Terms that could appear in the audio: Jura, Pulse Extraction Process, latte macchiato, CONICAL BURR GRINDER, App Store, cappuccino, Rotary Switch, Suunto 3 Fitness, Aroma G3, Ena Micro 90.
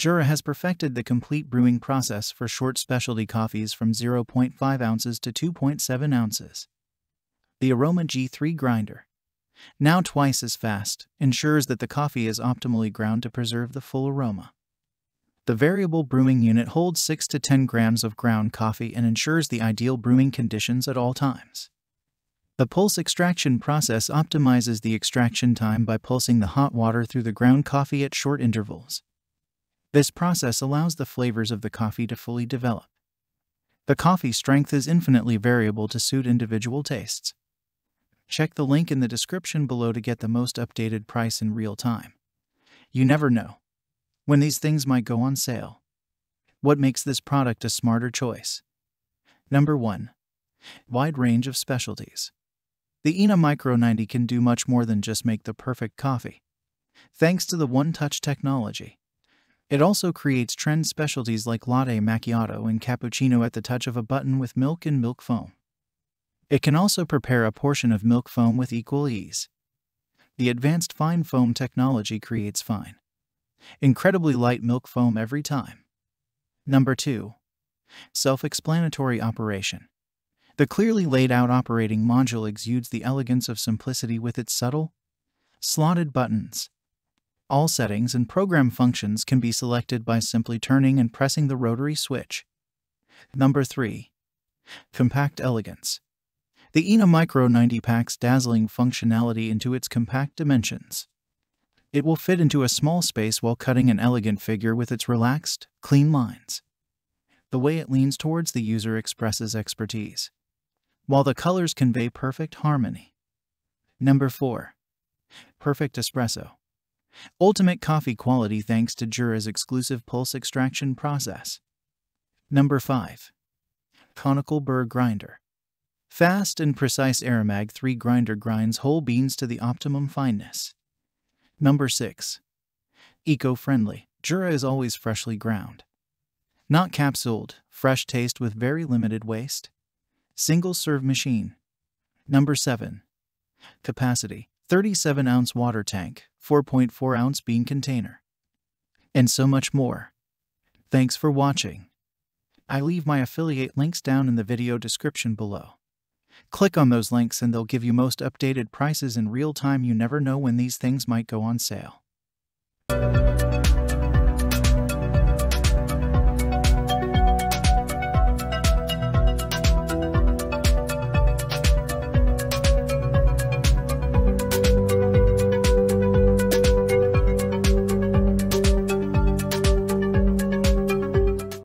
Jura has perfected the complete brewing process for short specialty coffees from 0.5 ounces to 2.7 ounces. The Aroma G3 grinder, now twice as fast, ensures that the coffee is optimally ground to preserve the full aroma. The variable brewing unit holds 6 to 10 grams of ground coffee and ensures the ideal brewing conditions at all times. The pulse extraction process optimizes the extraction time by pulsing the hot water through the ground coffee at short intervals. This process allows the flavors of the coffee to fully develop. The coffee strength is infinitely variable to suit individual tastes. Check the link in the description below to get the most updated price in real time. You never know when these things might go on sale. What makes this product a smarter choice? Number 1. Wide range of specialties. The Ena Micro 90 can do much more than just make the perfect coffee. Thanks to the one-touch technology, it also creates trend specialties like latte macchiato and cappuccino at the touch of a button with milk and milk foam. It can also prepare a portion of milk foam with equal ease. The advanced fine foam technology creates fine, incredibly light milk foam every time. Number 2. Self-explanatory operation. The clearly laid out operating module exudes the elegance of simplicity with its subtle, slotted buttons. All settings and program functions can be selected by simply turning and pressing the rotary switch. Number 3. Compact elegance. The Ena Micro 90 packs dazzling functionality into its compact dimensions. It will fit into a small space while cutting an elegant figure with its relaxed, clean lines. The way it leans towards the user expresses expertise, while the colors convey perfect harmony. Number 4. Perfect espresso. Ultimate coffee quality thanks to Jura's exclusive pulse extraction process. Number 5. CONICAL BURR GRINDER. Fast and precise Aroma G3 grinder grinds whole beans to the optimum fineness. Number 6. Eco-friendly. Jura is always freshly ground, not capsuled, fresh taste with very limited waste. Single-serve machine. Number 7. Capacity. 37-ounce water tank, 4.4-ounce bean container, and so much more. Thanks for watching. I leave my affiliate links down in the video description below. Click on those links and they'll give you most updated prices in real time. You never know when these things might go on sale.